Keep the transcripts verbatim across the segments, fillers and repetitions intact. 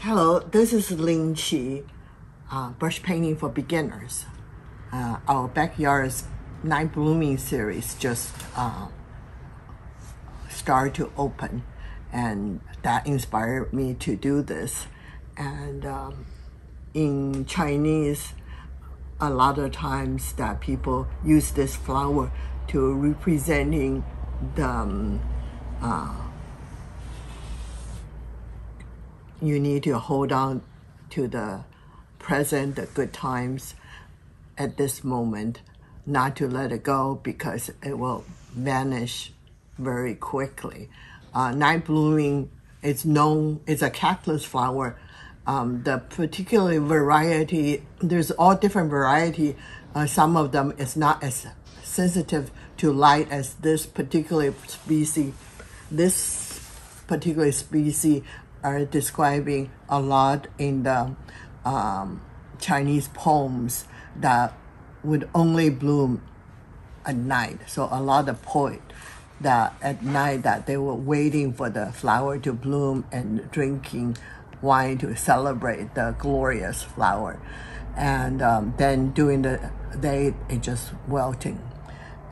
Hello, this is Ling Chi, uh, brush painting for beginners. Uh, our backyard's Night Blooming series just uh, started to open, and that inspired me to do this. And um, in Chinese, a lot of times that people use this flower to representing the um, uh, you need to hold on to the present, the good times at this moment, not to let it go because it will vanish very quickly. Uh, Night Blooming is known, it's a cactus flower. Um, the particular variety, there's all different variety. Uh, some of them is not as sensitive to light as this particular species. This particular species are describing a lot in the um, Chinese poems that would only bloom at night. So a lot of poets that at night that they were waiting for the flower to bloom and drinking wine to celebrate the glorious flower. And um, then during the day, it just wilting.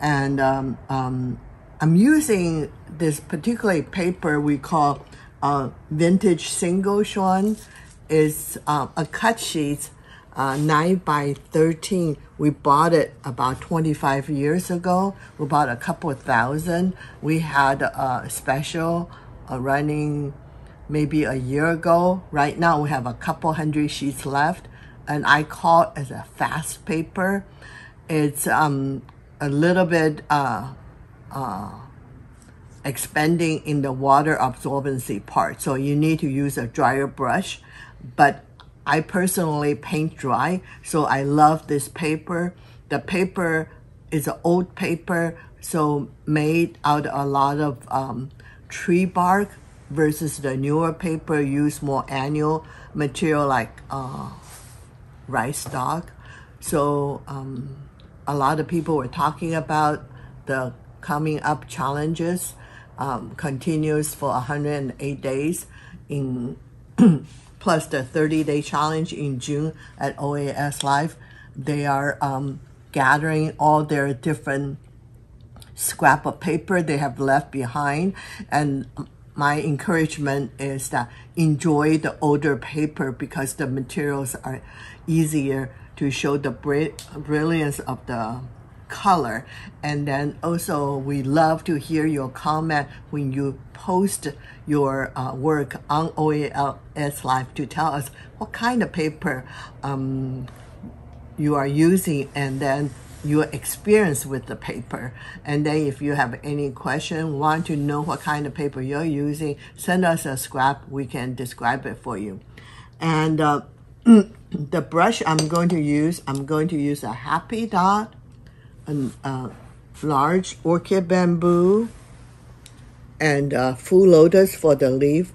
And um, um, I'm using this particular paper we call Uh, Vintage Single Xuan. Is uh, a cut sheet, uh, nine by thirteen. We bought it about twenty-five years ago. We bought a couple of thousand. We had a special uh, running maybe a year ago. Right now we have a couple hundred sheets left, and I call it as a fast paper. It's um, a little bit uh, uh, expanding in the water absorbency part. So you need to use a drier brush, but I personally paint dry, so I love this paper. The paper is an old paper, so made out a lot of um, tree bark versus the newer paper use more annual material like uh, rice stalk. So um, a lot of people were talking about the coming up challenges. Um, continues for one hundred eight days in plus the thirty day challenge in June at O A S Life. They are um, gathering all their different scrap of paper they have left behind, and my encouragement is that enjoy the older paper because the materials are easier to show the bri brilliance of the color. And then also we love to hear your comment when you post your uh, work on O A S Life to tell us what kind of paper um, you are using and then your experience with the paper. And then if you have any question, want to know what kind of paper you're using, send us a scrap, we can describe it for you. And uh, the brush I'm going to use, I'm going to use a Happy Dot, a uh, large Orchid Bamboo, and uh, Full Lotus for the leaf.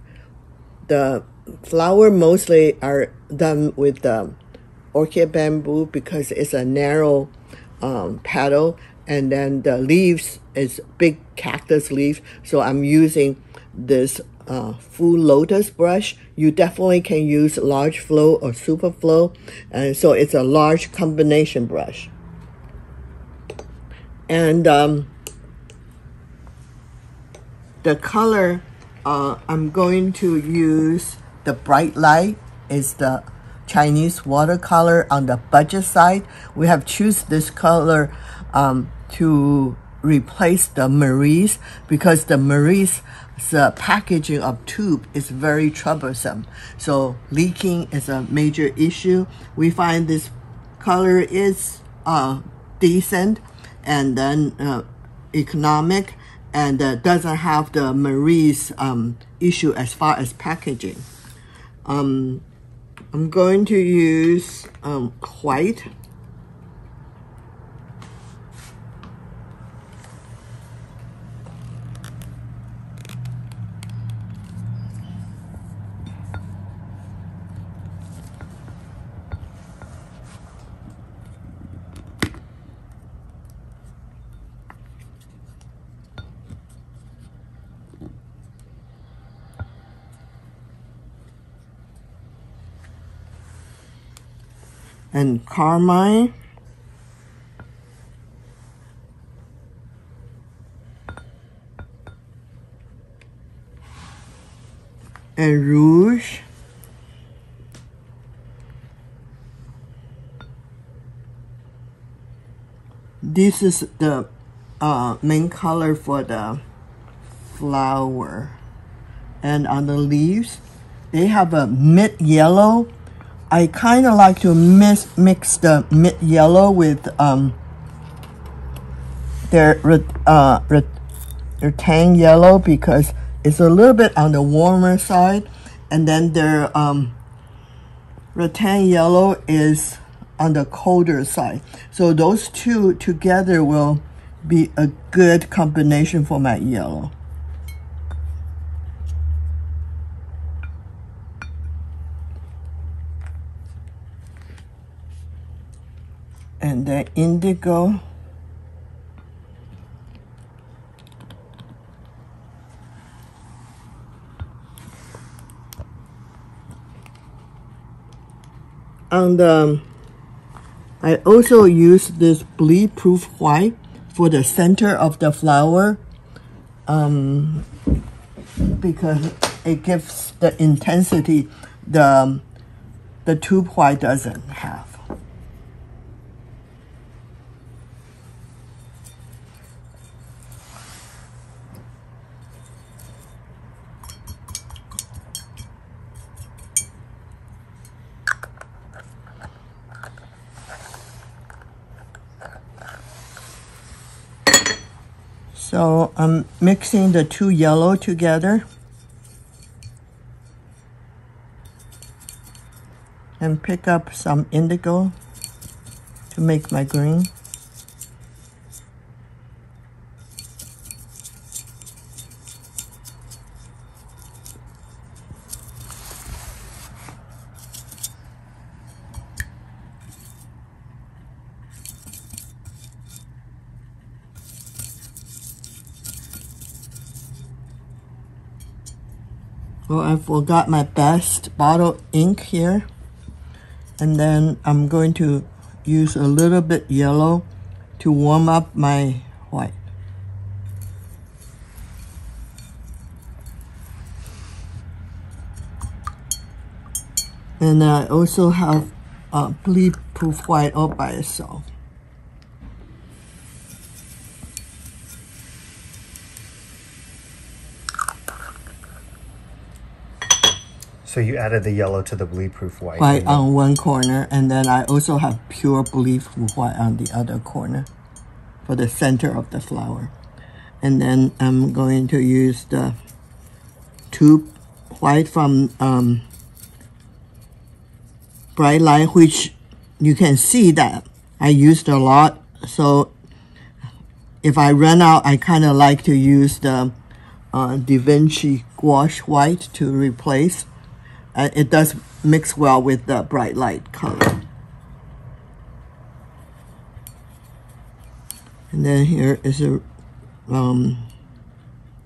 The flower mostly are done with the Orchid Bamboo because it's a narrow um, petal, and then the leaves is big cactus leaf, so I'm using this uh, Full Lotus brush. You definitely can use large flow or super flow, and so it's a large combination brush. And um, the color uh, I'm going to use, the Bright Light, is the Chinese watercolor on the budget side. We have choose this color um, to replace the Maurice, because the Maurice, the packaging of tube is very troublesome. So leaking is a major issue. We find this color is uh, decent and then uh, economic, and uh, doesn't have the Maurice um, issue as far as packaging. Um, I'm going to use um, white. And carmine, and rouge, this is the uh, main color for the flower. And on the leaves, they have a mid yellow. I kind of like to mix, mix the mid yellow with um, their uh, their tan yellow, because it's a little bit on the warmer side, and then their um, rattan yellow is on the colder side. So those two together will be a good combination for my yellow. And then indigo, and um, I also use this bleed-proof white for the center of the flower, um, because it gives the intensity the the tube white doesn't have. So I'm mixing the two yellow together and pick up some indigo to make my green. Well, I forgot my best bottle ink here. And then I'm going to use a little bit yellow to warm up my white. And I also have a bleed-proof white all by itself. So you added the yellow to the bleed-proof white. White on one corner, and then I also have pure bleed-proof white on the other corner for the center of the flower. And then I'm going to use the tube white from um, Bright Light, which you can see that I used a lot. So if I run out, I kind of like to use the uh, Da Vinci gouache white to replace. Uh, it does mix well with the Bright Light color. And then here is a um,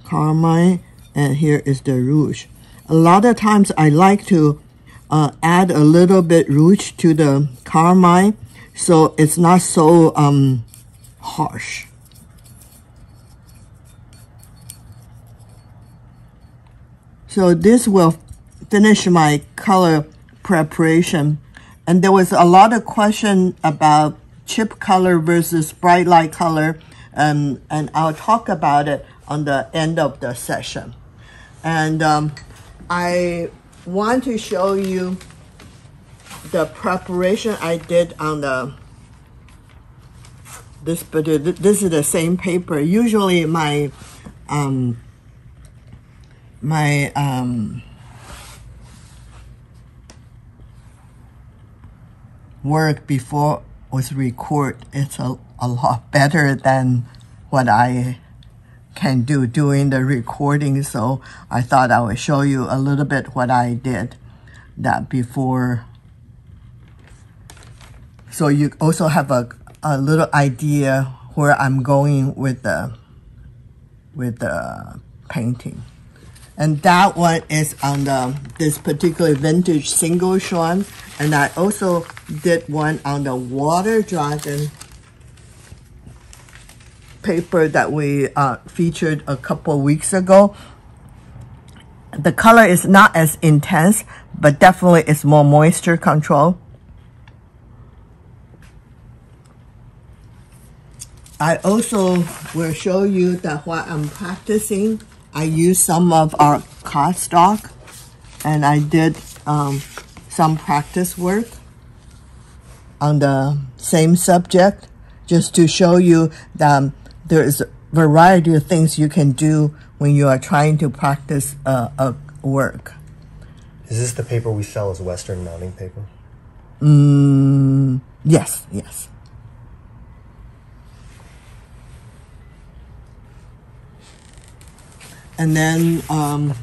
carmine, and here is the rouge. A lot of times I like to uh, add a little bit rouge to the carmine, so it's not so um, harsh. So this will finish my color preparation. And there was a lot of question about chip color versus bright light color, um, and I'll talk about it on the end of the session. And um, I want to show you the preparation I did on the this, but this is the same paper. Usually my um, my um, work before was record. It's a, a lot better than what I can do doing the recording. So I thought I would show you a little bit what I did that before. So you also have a, a little idea where I'm going with the, with the painting. And that one is on the, this particular Vintage Single Xuan. And I also did one on the Water Dragon paper that we uh, featured a couple weeks ago. The color is not as intense, but definitely it's more moisture control. I also will show you that while I'm practicing, I used some of our cardstock, and I did um, some practice work on the same subject, just to show you that there is a variety of things you can do when you are trying to practice uh, a work. Is this the paper we sell as Western mounting paper? Mm, yes, yes. And then um,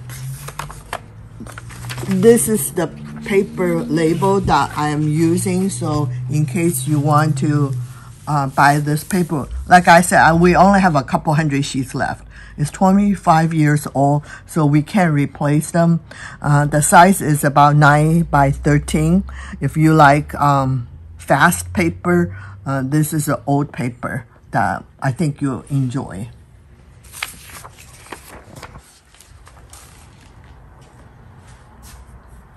this is the paper label that I am using. So in case you want to uh, buy this paper, like I said, I, we only have a couple hundred sheets left. It's twenty-five years old, so we can't replace them. Uh, the size is about nine by thirteen. If you like um, fast paper, uh, this is an old paper that I think you'll enjoy.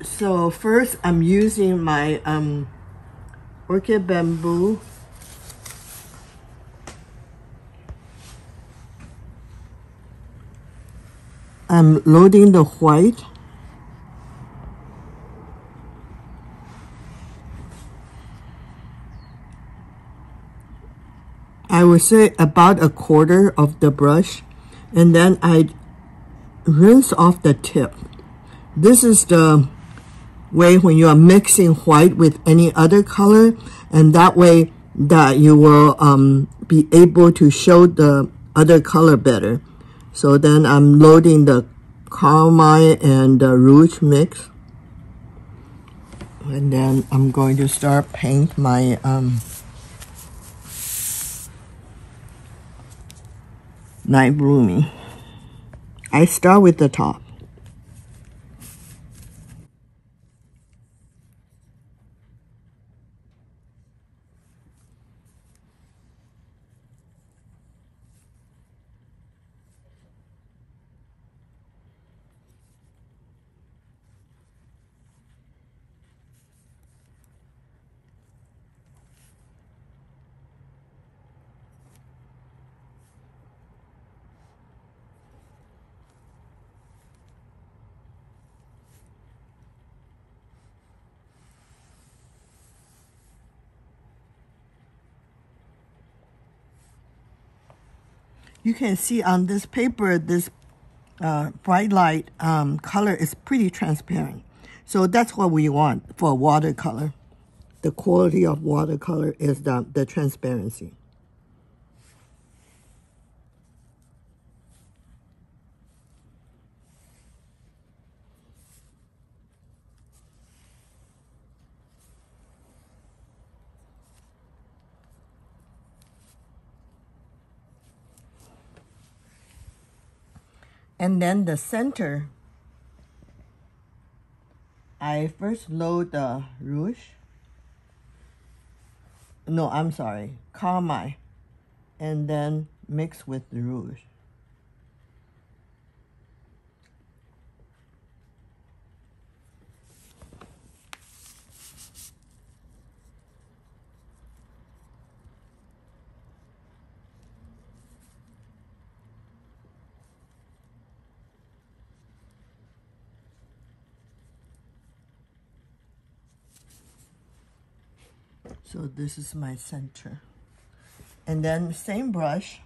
So first, I'm using my um, Orchid Bamboo I'm loading the white. I would say about a quarter of the brush, and then I rinse off the tip. This is the way when you are mixing white with any other color, and that way that you will um, be able to show the other color better. So then I'm loading the carmine and the rouge mix, and then I'm going to start paint my um, Night Blooming. I start with the top. You can see on this paper, this uh, bright light um, color is pretty transparent. So that's what we want for watercolor. The quality of watercolor is the, the transparency. And then the center, I first load the rouge. No, I'm sorry, carmine, and then mix with the rouge. So this is my center. And then same brush,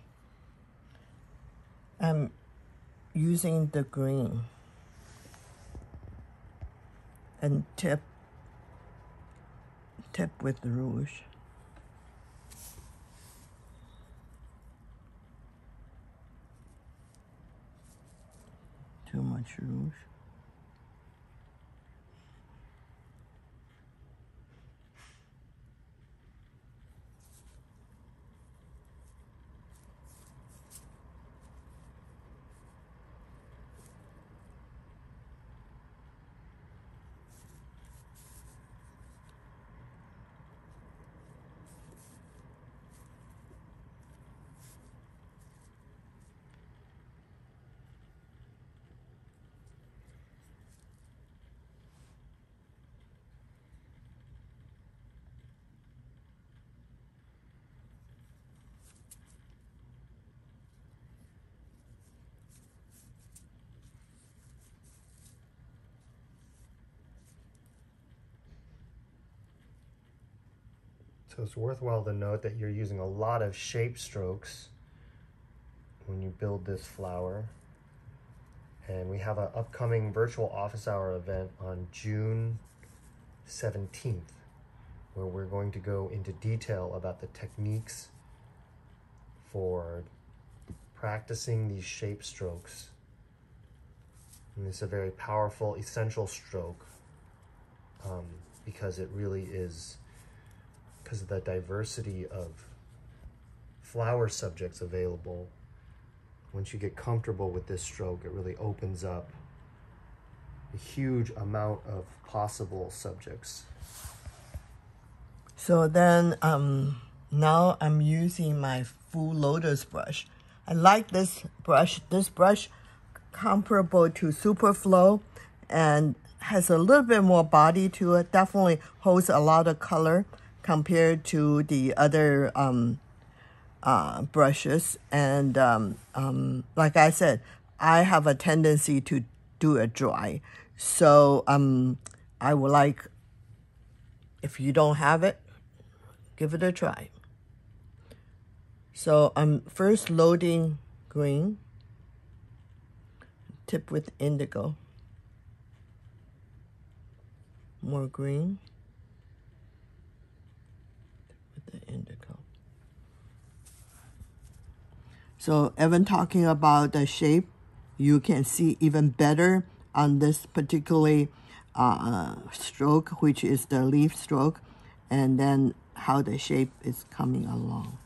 I'm using the green and tip, tip with the rouge. Too much rouge. So it's worthwhile to note that you're using a lot of shape strokes when you build this flower. And we have an upcoming virtual office hour event on June seventeenth, where we're going to go into detail about the techniques for practicing these shape strokes. And it's a very powerful, essential stroke um, because it really is because of the diversity of flower subjects available. Once you get comfortable with this stroke, it really opens up a huge amount of possible subjects. So then um, now I'm using my Full Lotus brush. I like this brush. This brush comparable to Superflow and has a little bit more body to it, definitely holds a lot of color compared to the other um, uh, brushes. And um, um, like I said, I have a tendency to do it dry. So um, I would like, if you don't have it, give it a try. So I'm first loading green, tip with indigo, more green. Indigo. So even talking about the shape, you can see even better on this particular uh, stroke, which is the leaf stroke, and then how the shape is coming along.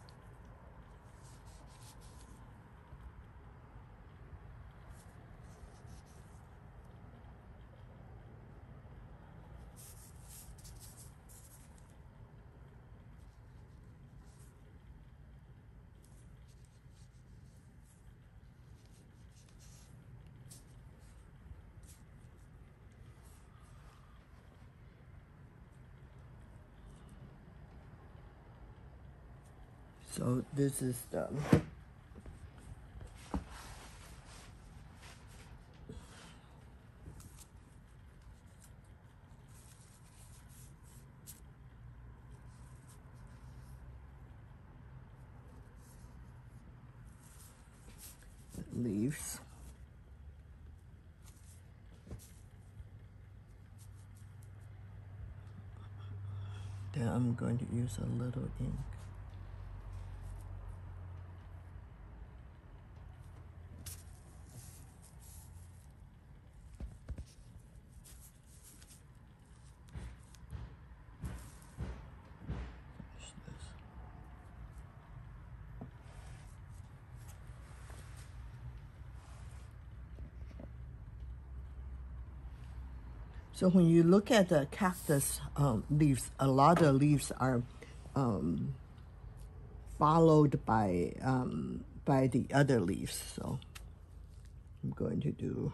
So this is the leaves. Then I'm going to use a little ink. So when you look at the cactus um, leaves, a lot of leaves are um, followed by, um, by the other leaves. So I'm going to do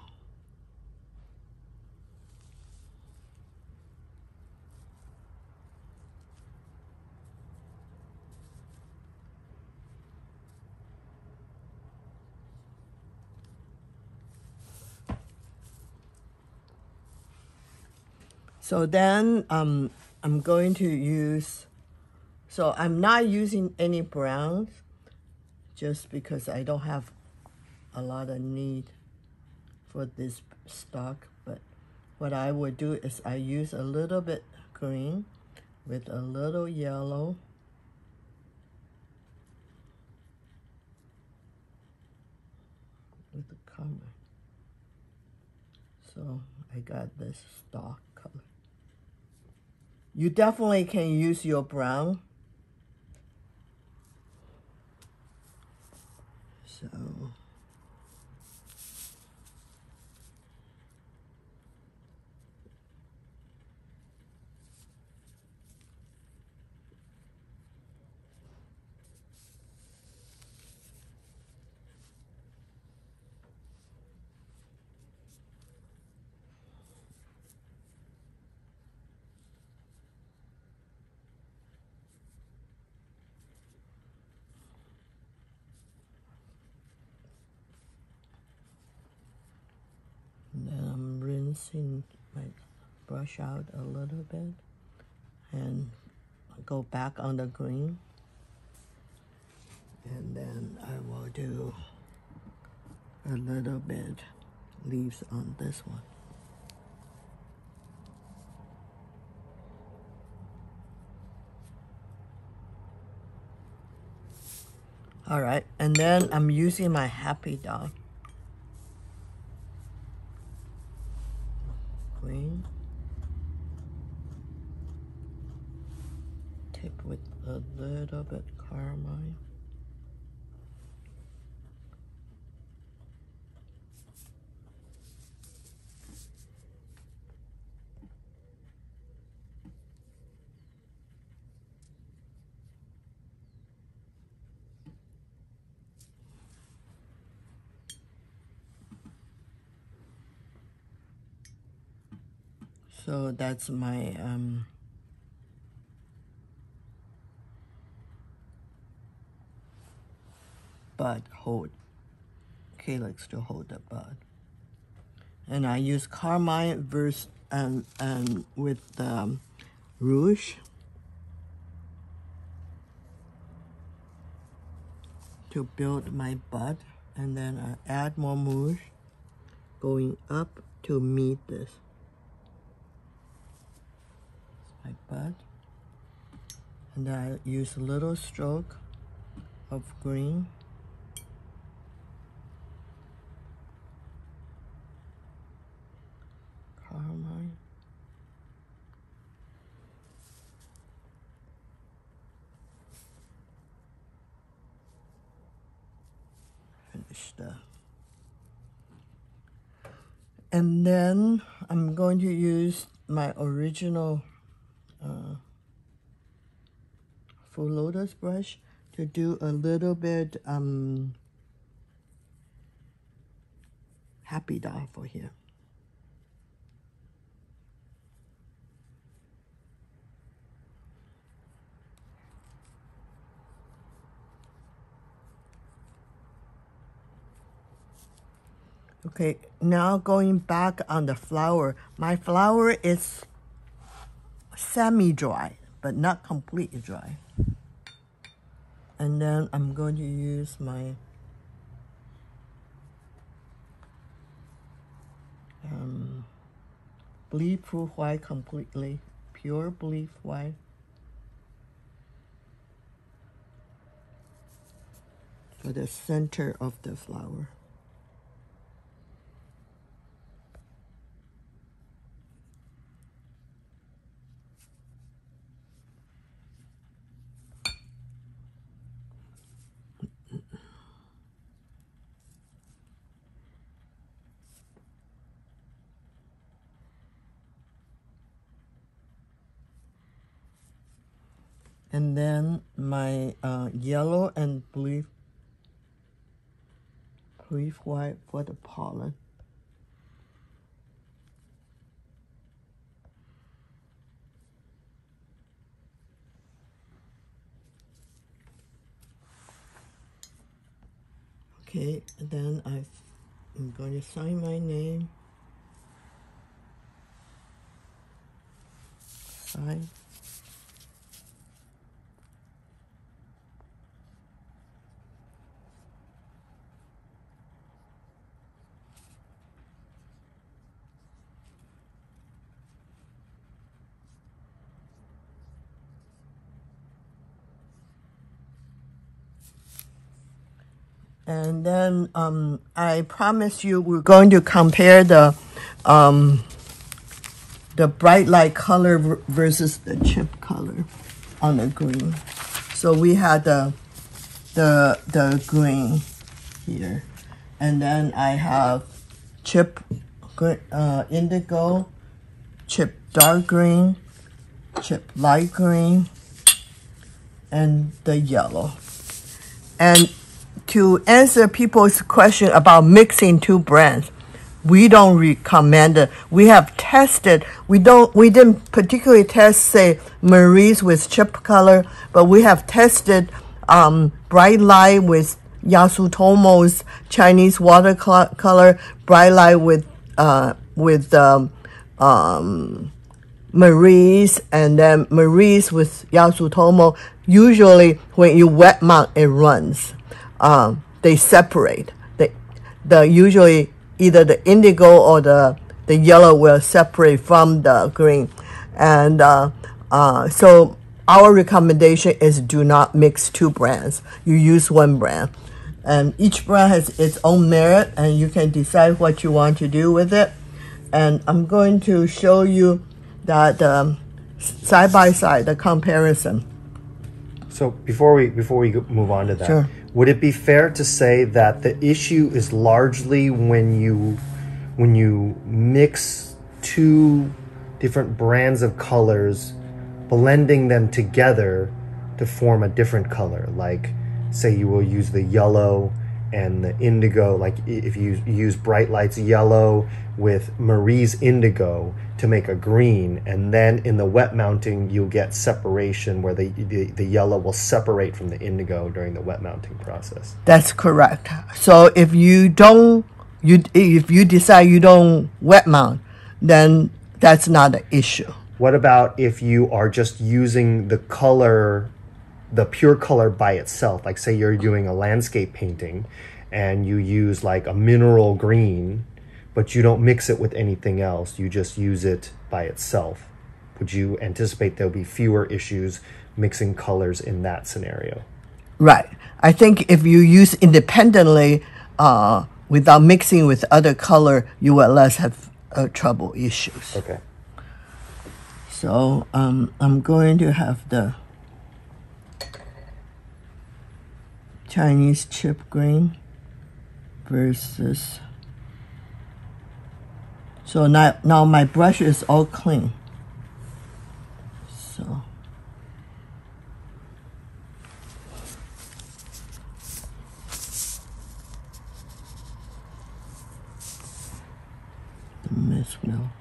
So then um, I'm going to use So I'm not using any browns just because I don't have a lot of need for this stock. But what I would do is I use a little bit green with a little yellow. With the color. So I got this stock color. You definitely can use your brown. So my brush out a little bit and go back on the green, and then I will do a little bit leaves on this one. All right, and then I'm using my Happy Dot. Tip with a little bit carmine. So that's my um, bud hold, calyx to hold the bud. And I use carmine versus, um, um, with um, rouge to build my bud. And then I add more rouge going up to meet this. Bud, and I use a little stroke of green carmine finish the, and then I'm going to use my original Uh, Full Lotus brush to do a little bit um, Happy Dot for here. Okay, now going back on the flower. My flower is semi-dry, but not completely dry. And then I'm going to use my um, bleed proof white completely, pure bleed white. For the center of the flower. And then my uh, yellow and blue, blue white for the pollen. Okay, then I've, I'm going to sign my name. Sign. And then um, I promise you we're going to compare the um, the bright light color versus the chip color on the green. So we had the the the green here, and then I have chip uh, indigo, chip dark green, chip light green, and the yellow. And to answer people's question about mixing two brands, we don't recommend it. We have tested. We don't. We didn't particularly test, say, Marie's with chip color, but we have tested um, Bright Light with Yasutomo's Chinese watercolor, Bright Light with uh, with um, um, Marie's, and then Marie's with Yasutomo. Usually, when you wet mount, it runs. Um, they separate. They, the usually. Either the indigo or the, the yellow will separate from the green. And uh, uh, so our recommendation is do not mix two brands. You use one brand. And each brand has its own merit, and you can decide what you want to do with it. And I'm going to show you that um, side by side, the comparison. So before we, before we move on to that, sure. Would it be fair to say that the issue is largely when you when you mix two different brands of colors, blending them together to form a different color? Like, say you will use the yellow and the indigo, like if you use Bright Light's yellow with Marie's indigo to make a green, and then in the wet mounting you'll get separation where the, the the yellow will separate from the indigo during the wet mounting process. That's correct. So if you don't you if you decide you don't wet mount, then that's not an issue. What about if you are just using the color, the pure color by itself? Like, say you're doing a landscape painting and you use like a mineral green, but you don't mix it with anything else. You just use it by itself. Would you anticipate there'll be fewer issues mixing colors in that scenario? Right. I think if you use independently uh, without mixing with other color, you will less have uh, trouble issues. Okay. So um, I'm going to have the Chinese chip green versus, so now, now my brush is all clean. So the mist now.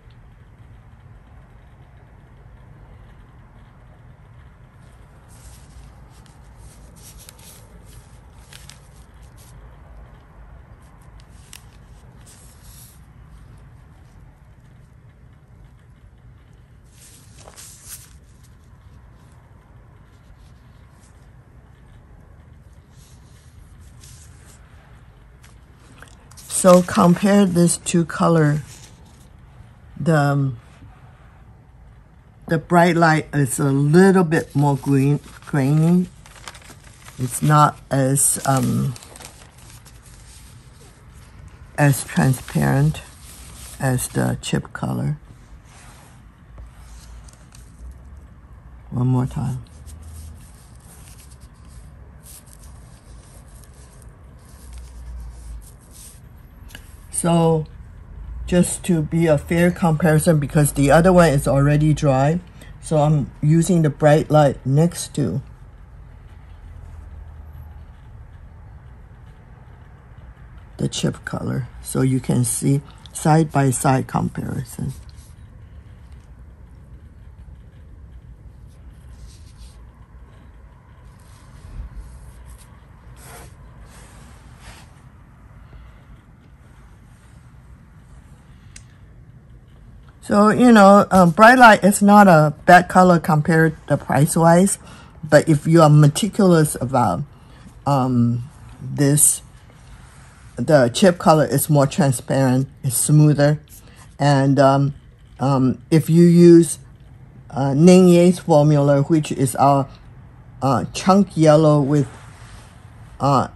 So compare this two color. The, the bright light is a little bit more green, grainy. It's not as um, as transparent as the chip color. One more time. So just to be a fair comparison, because the other one is already dry, so I'm using the bright light next to the chip color, so you can see side by side comparison. So, you know, um, bright light is not a bad color compared to price-wise, but if you are meticulous about um, this, the chip color is more transparent, it's smoother. And um, um, if you use uh, Ning Yeh's formula, which is our uh, chunk yellow with uh,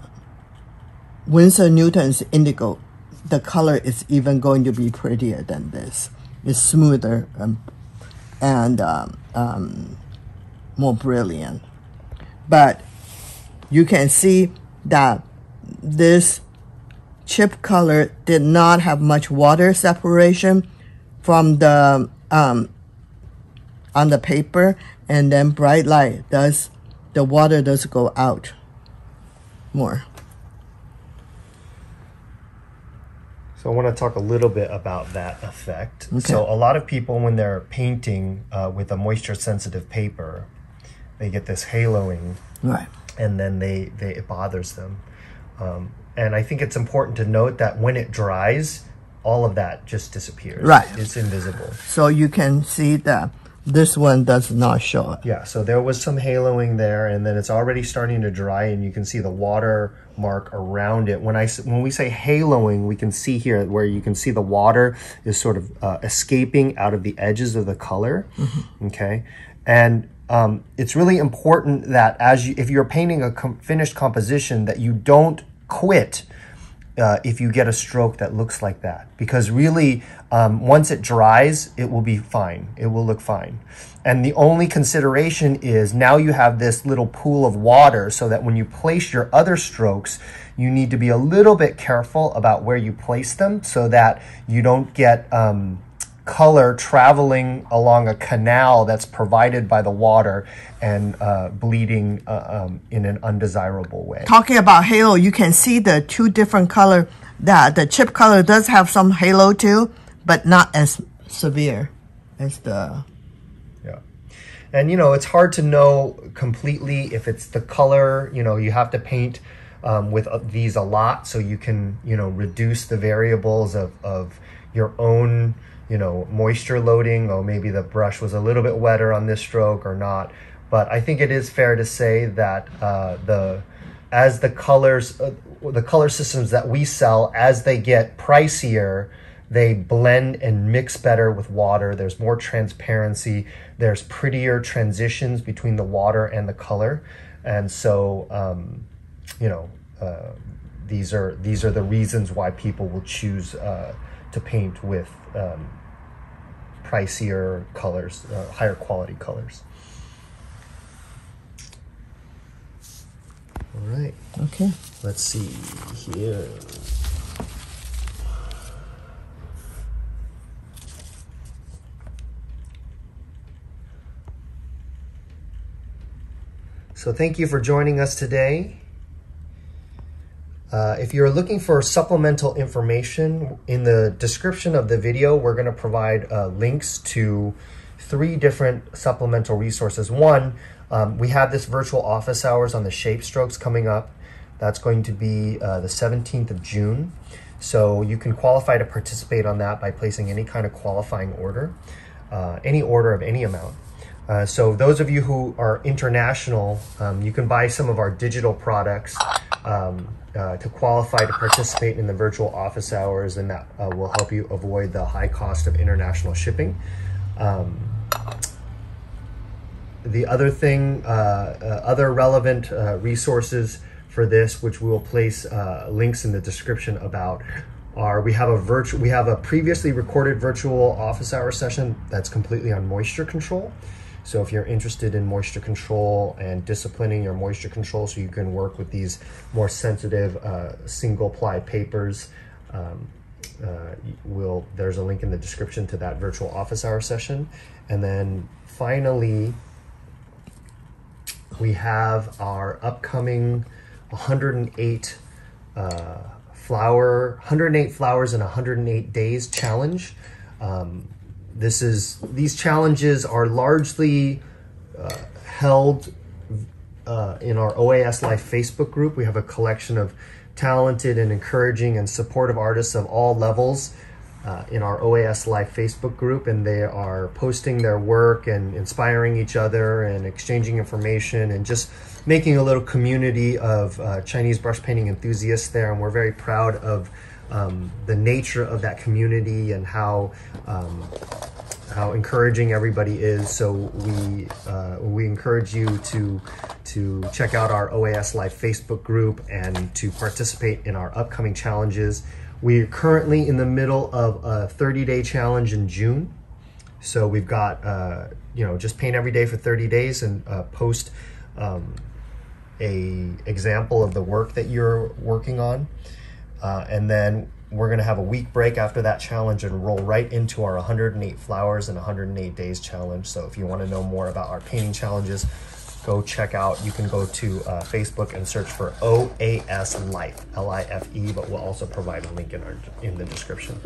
Winsor-Newton's indigo, the color is even going to be prettier than this. It's smoother and, and um, um, more brilliant. But you can see that this chip color did not have much water separation from the um, on the paper, and then bright light does, the water does go out more. So I want to talk a little bit about that effect. Okay. So a lot of people, when they're painting uh, with a moisture sensitive paper, they get this haloing, right? And then they, they it bothers them. Um, and I think it's important to note that when it dries, all of that just disappears. Right. It's invisible. So you can see that this one does not show it. Yeah, so there was some haloing there, and then it's already starting to dry, and you can see the water mark around it. When I when we say haloing, we can see here where you can see the water is sort of uh, escaping out of the edges of the color. Mm-hmm. Okay, and um, it's really important that as you, if you're painting a com finished composition, that you don't quit Uh, if you get a stroke that looks like that, because really um, once it dries, it will be fine. It will look fine. And the only consideration is now you have this little pool of water, so that when you place your other strokes, you need to be a little bit careful about where you place them, so that you don't get um, color traveling along a canal that's provided by the water and uh, bleeding uh, um, in an undesirable way. Talking about halo, you can see the two different color, that the chip color does have some halo too, but not as severe as the... Yeah. And you know, it's hard to know completely if it's the color, you know, you have to paint um, with uh, these a lot, so you can, you know, reduce the variables of, of your own, you know, moisture loading, or maybe the brush was a little bit wetter on this stroke or not. But I think it is fair to say that uh, the as the colors, uh, the color systems that we sell, as they get pricier, they blend and mix better with water. There's more transparency. There's prettier transitions between the water and the color. And so, um, you know, uh, these are these are the reasons why people will choose uh, to paint with um, pricier colors, uh, higher quality colors. All right. Okay. Let's see here. So thank you for joining us today. Uh, if you're looking for supplemental information, in the description of the video, we're going to provide uh, links to three different supplemental resources. One, um, we have this virtual office hours on the shape strokes coming up. That's going to be uh, the seventeenth of June. So you can qualify to participate on that by placing any kind of qualifying order, uh, any order of any amount. Uh, so those of you who are international, um, you can buy some of our digital products um, uh, to qualify to participate in the virtual office hours, and that uh, will help you avoid the high cost of international shipping. Um, the other thing, uh, uh, other relevant uh, resources for this, which we will place uh, links in the description about, are we have a virtual, we have a previously recorded virtual office hour session that's completely on moisture control. So if you're interested in moisture control and disciplining your moisture control so you can work with these more sensitive uh, single ply papers, um, uh, we'll, there's a link in the description to that virtual office hour session. And then finally, we have our upcoming one hundred eight uh, flower, one hundred eight flowers in one hundred eight days challenge. Um, This is, these challenges are largely uh, held uh, in our O A S Life Facebook group. We have a collection of talented and encouraging and supportive artists of all levels uh, in our O A S Life Facebook group, and they are posting their work and inspiring each other and exchanging information and just making a little community of uh, Chinese brush painting enthusiasts there. And we're very proud of Um, the nature of that community and how um, how encouraging everybody is. So we uh, we encourage you to to check out our O A S Life Facebook group and to participate in our upcoming challenges. We are currently in the middle of a thirty day challenge in June. So we've got, uh, you know, just paint every day for thirty days and uh, post um, a example of the work that you're working on. Uh, and then we're gonna have a week break after that challenge and roll right into our one hundred eight flowers in one hundred eight days challenge. So if you wanna know more about our painting challenges, go check out, you can go to uh, Facebook and search for O A S Life, L I F E, but we'll also provide a link in, our, in the description.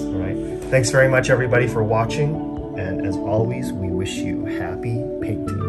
All right, thanks very much everybody for watching. And as always, we wish you happy painting.